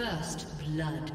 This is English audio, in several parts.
First blood.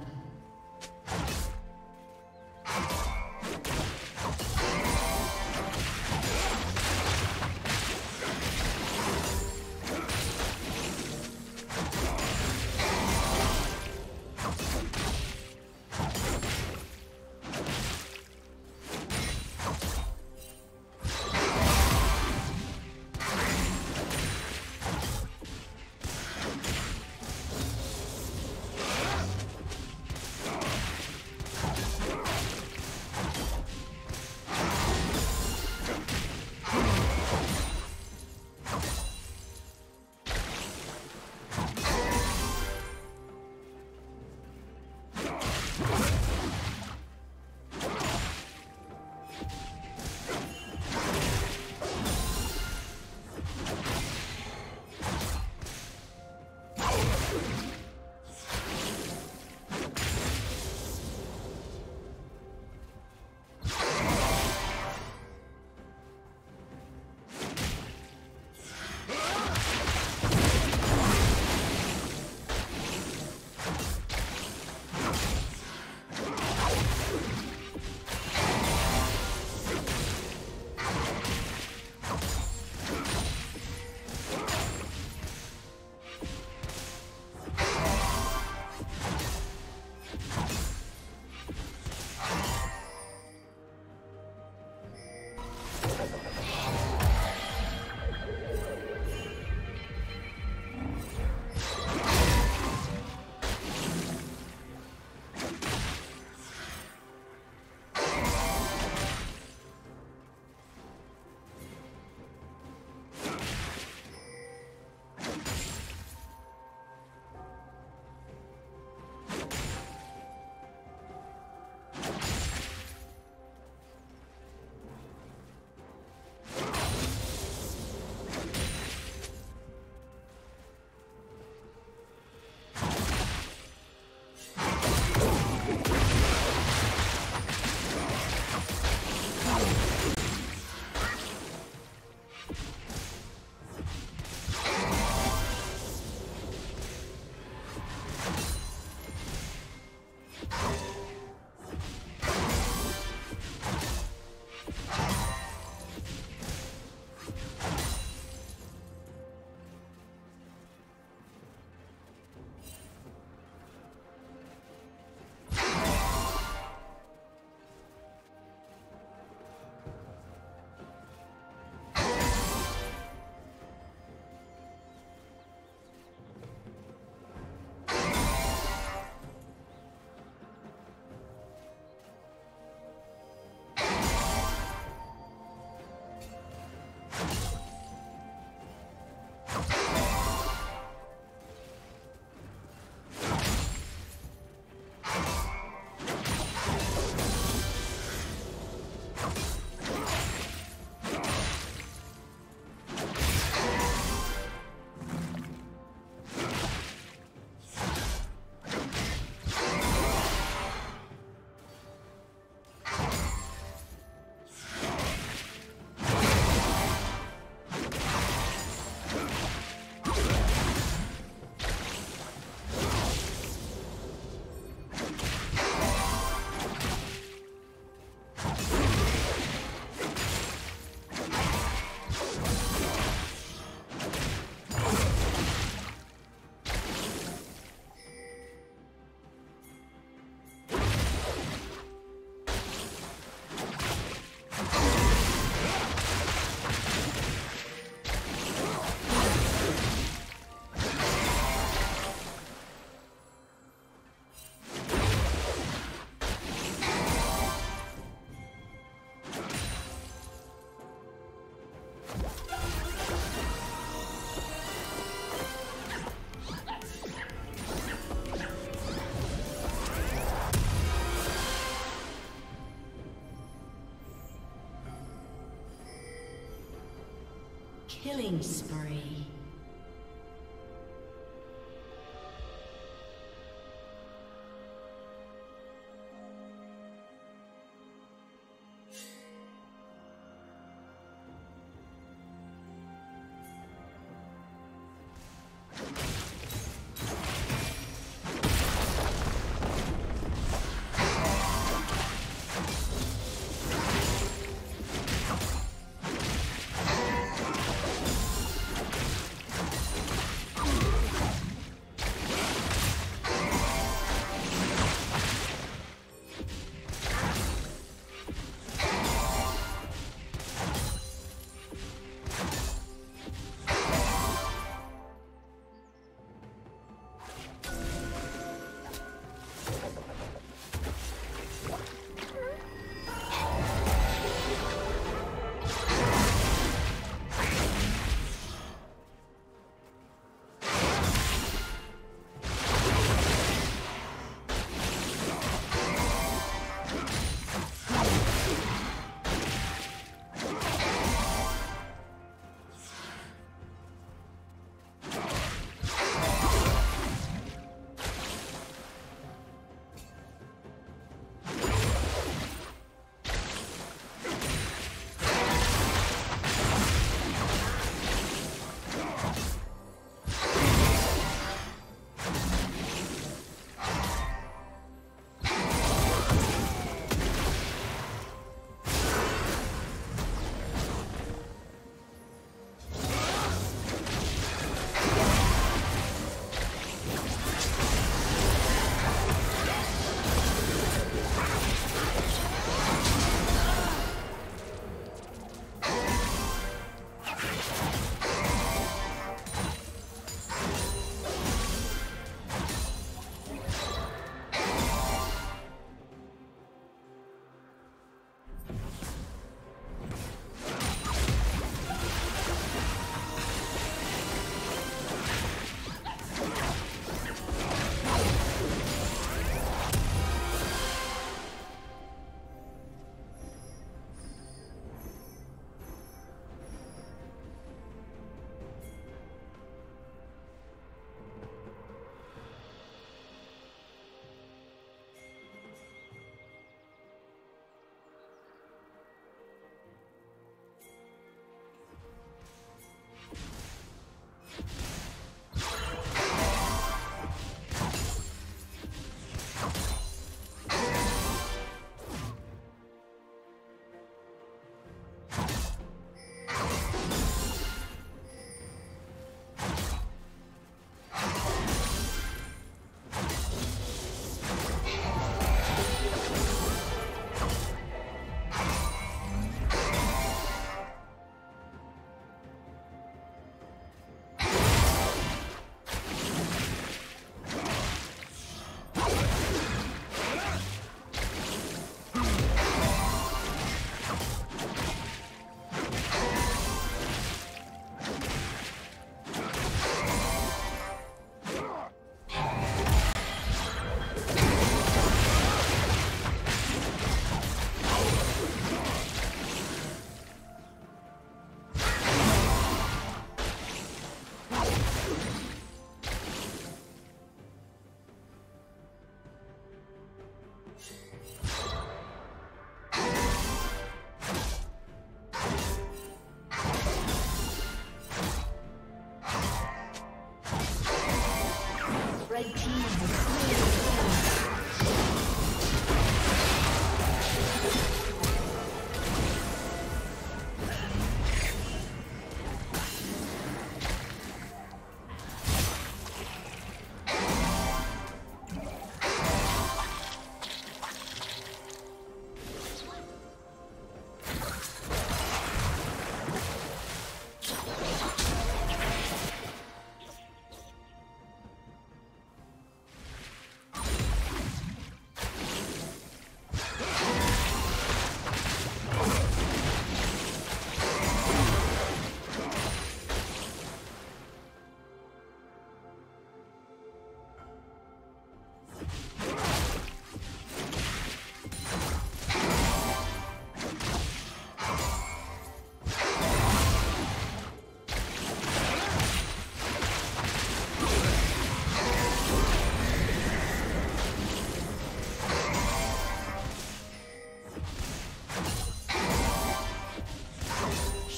Killing spree.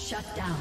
Shut down.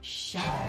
Shut down.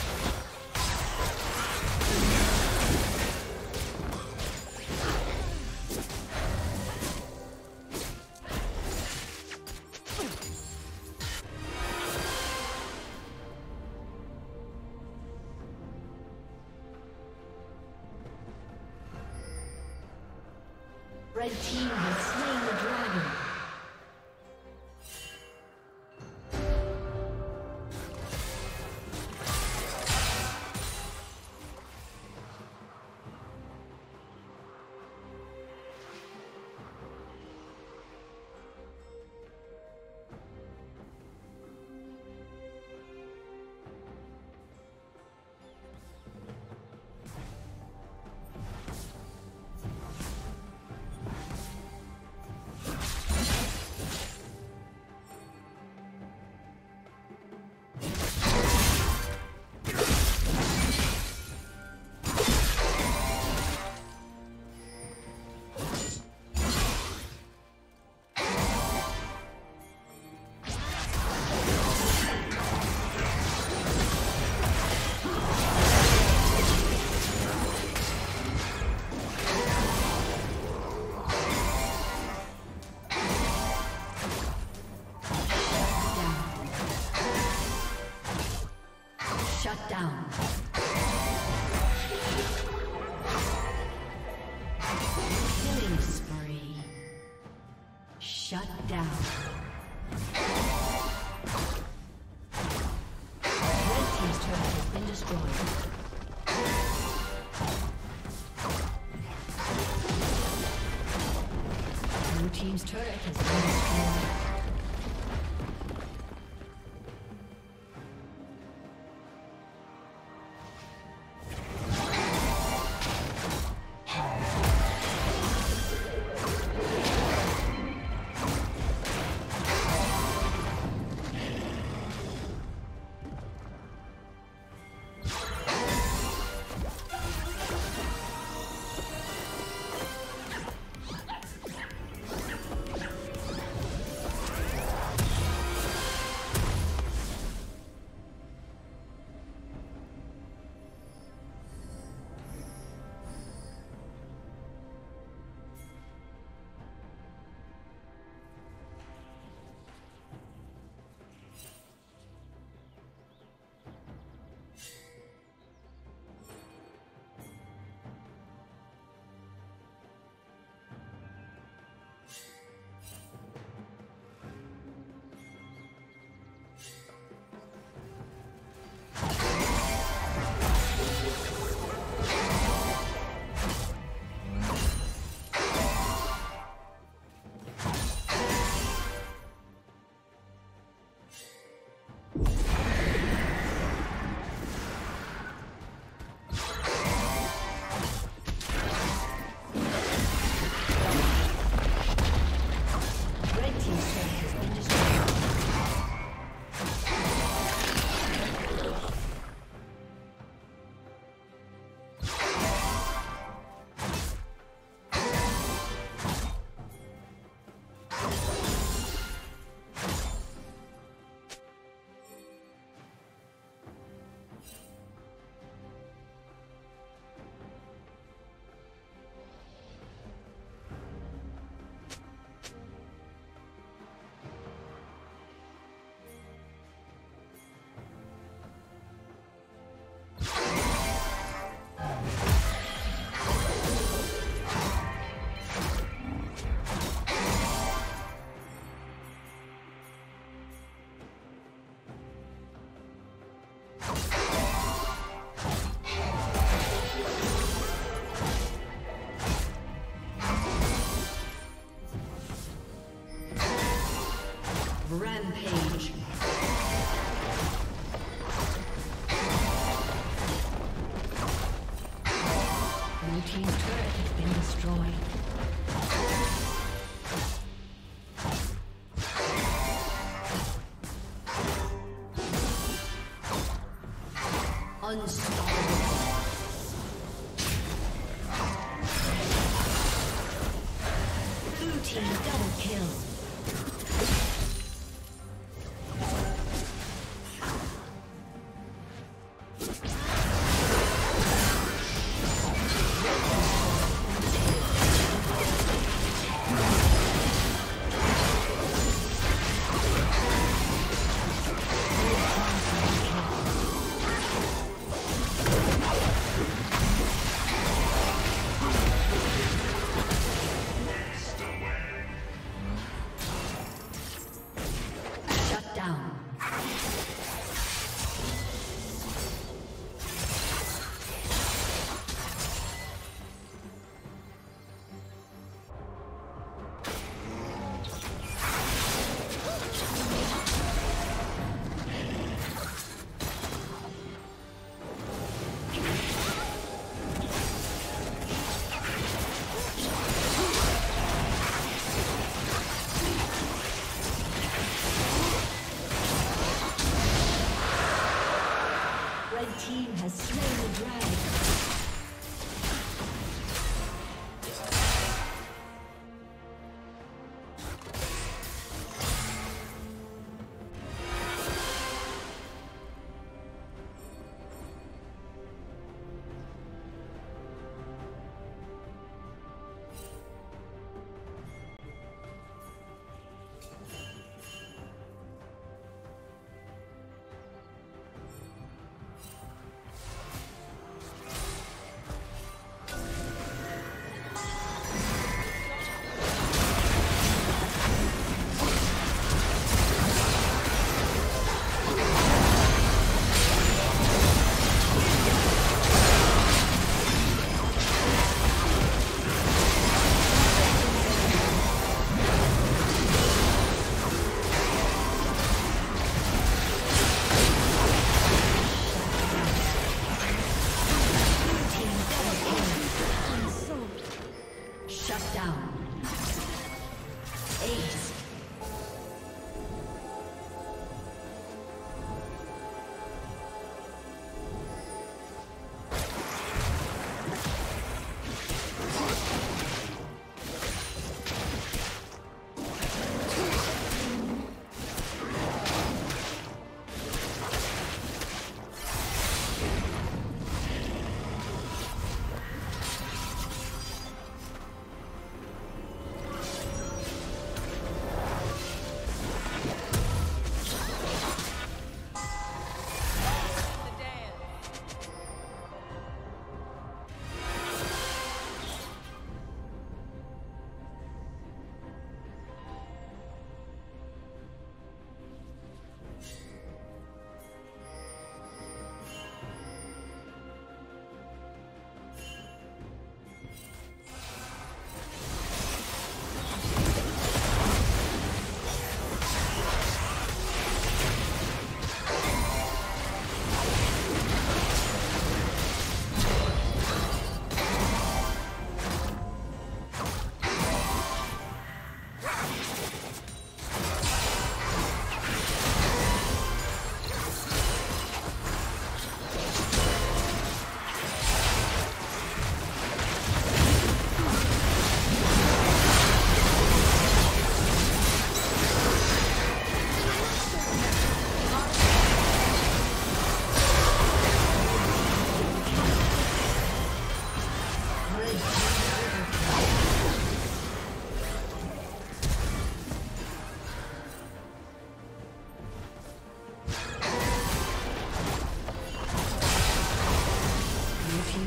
Red team has slain the dragon. Team's turret has been destroyed. Rampage. Blue team's turret has been destroyed.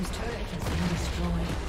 team's turret has been destroyed.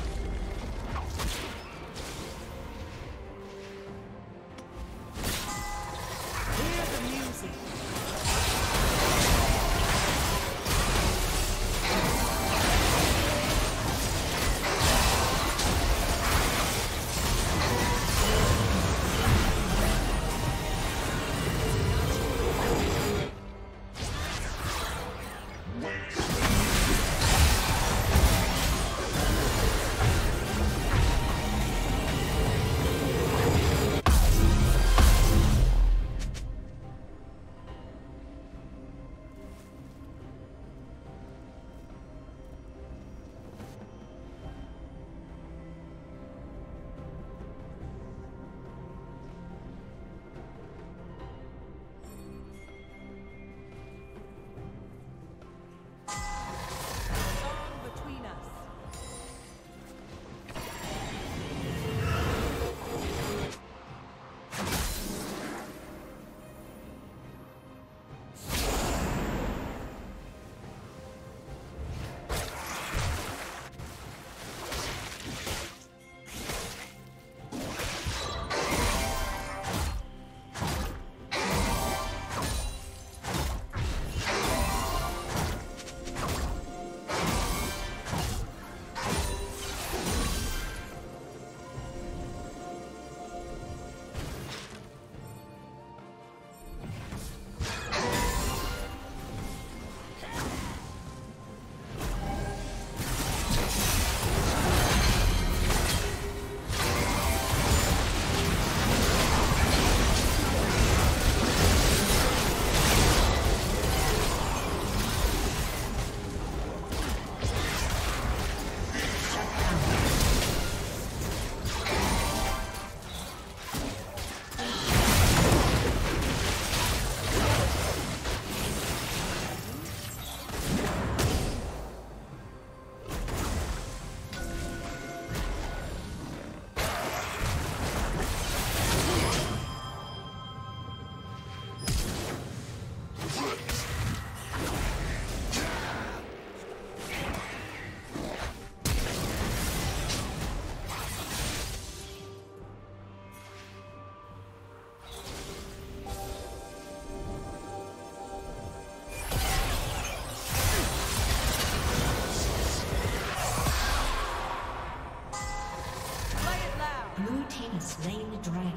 Slain the dragon.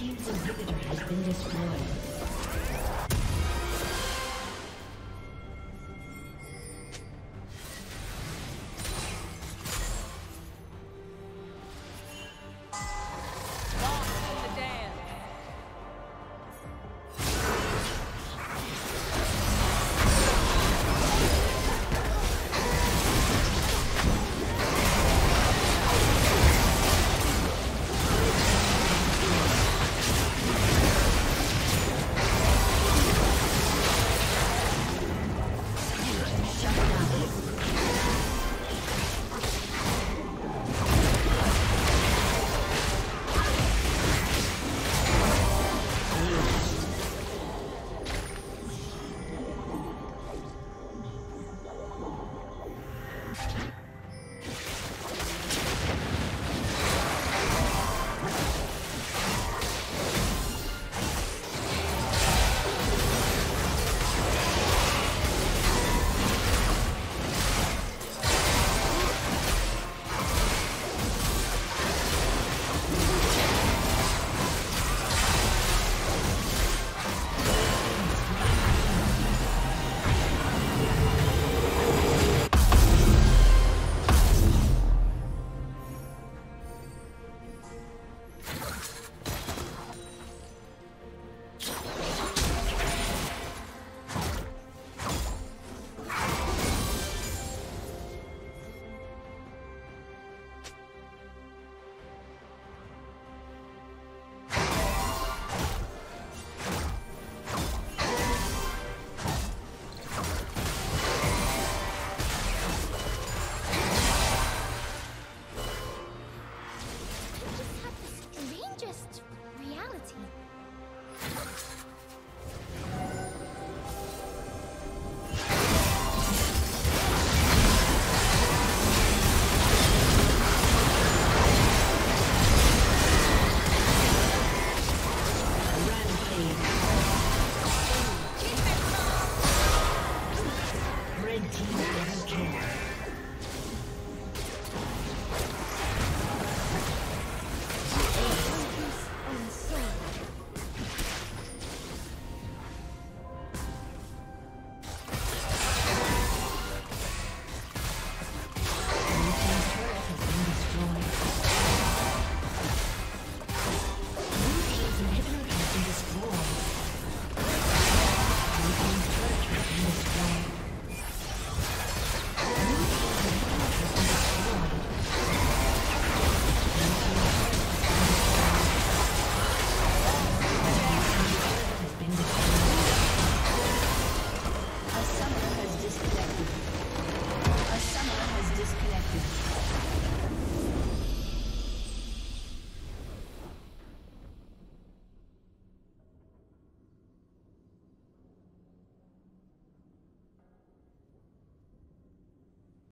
team's inhibitor has been destroyed.